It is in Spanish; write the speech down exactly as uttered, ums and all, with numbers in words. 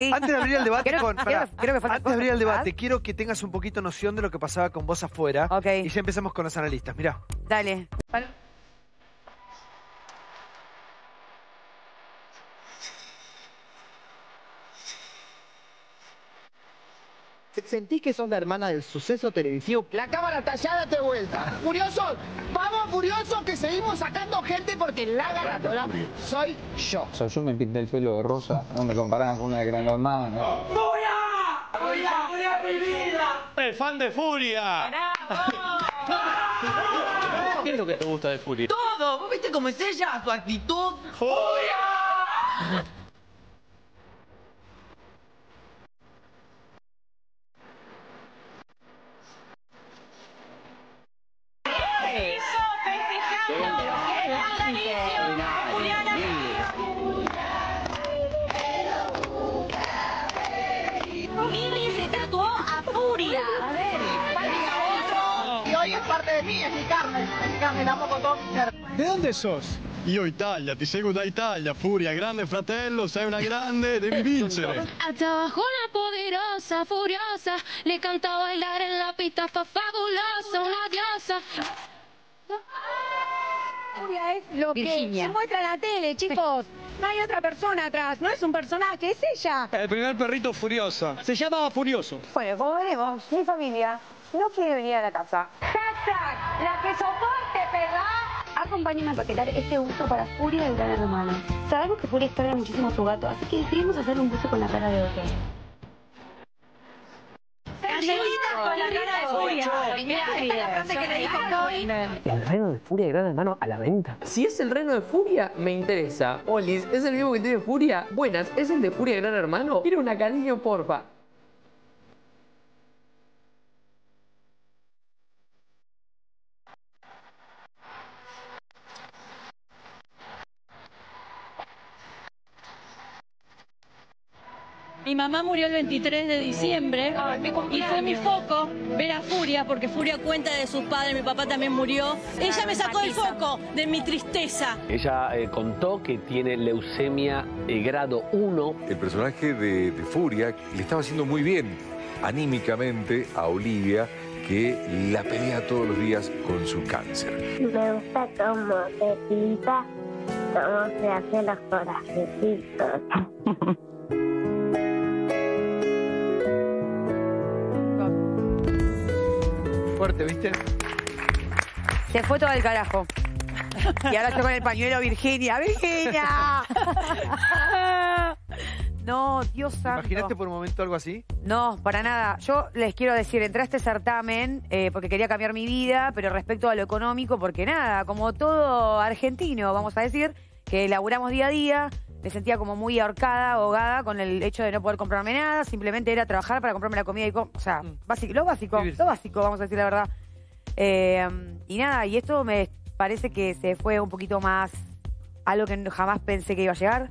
Antes de abrir el debate, creo, con, para, creo, creo que antes de abrir el debate, quiero que tengas un poquito noción de lo que pasaba con vos afuera. Okay. Y ya empezamos con los analistas, mirá. Dale. ¿Sentís que sos la hermana del suceso televisivo? La cámara tallada te vuelta. Furiosos, vamos furiosos que seguimos sacando gente porque la ganadora soy yo. O sea, yo me pinté el pelo de rosa, no me comparás con una de Gran Hermano. ¿No? ¡Furia! ¡Furia! ¡Furia mi vida! ¡El fan de Furia! ¡Bravo! ¿Qué es lo que te gusta de Furia? Todo, ¿vos viste cómo es ella? Su actitud. ¡Furia! ¿De dónde sos? Io Italia, ti seguo da Italia, Furia, Grande Fratello, sei una grande, devi vincere. Abajo una poderosa, furiosa, le encanta bailar en la pista, fa fabulosa, una diosa. Furia es lo Virginia. Que se muestra en la tele, chicos. No hay otra persona atrás, no es un personaje, es ella. El primer perrito Furiosa, se llamaba Furioso. Bueno, como veremos, mi familia no quiere venir a la casa. ¡Tac! ¡La que soporte, ¿verdad? Acompáñame a paquetar este buzo para Furia de Gran Hermano. Sabemos que Furia extraña muchísimo a su gato, así que decidimos hacer un buzo con la cara de otro. Con la cara de Furia. Mira, esta es la frase que le dijo Coin. El reno de Furia de Gran Hermano a la venta. Si es el reno de Furia, me interesa. Olis, ¿es el mismo que tiene Furia? Buenas, ¿es el de Furia de Gran Hermano? Quiero una cariño, porfa. Mi mamá murió el veintitrés de diciembre y fue mi foco ver a Furia, porque Furia cuenta de sus padres, mi papá también murió. Ella me sacó el foco de mi tristeza. Ella eh, contó que tiene leucemia eh, grado uno. El personaje de, de Furia le estaba haciendo muy bien anímicamente a Olivia, que la pelea todos los días con su cáncer. Me gusta cómo se pinta, cómo se hacen los corazoncitos. Fuerte, ¿viste? Se fue todo al carajo. Y ahora estoy con el pañuelo Virginia. ¡Virginia! No, Dios santo. ¿Imaginaste por un momento algo así? No, para nada. Yo les quiero decir, entré a este certamen eh, porque quería cambiar mi vida, pero respecto a lo económico, porque nada, como todo argentino, vamos a decir, que laburamos día a día, me sentía como muy ahorcada, ahogada con el hecho de no poder comprarme nada, simplemente era trabajar para comprarme la comida y com o sea, básico, lo básico, lo básico, vamos a decir la verdad. Eh, y nada, y esto me parece que se fue un poquito más a lo que jamás pensé que iba a llegar.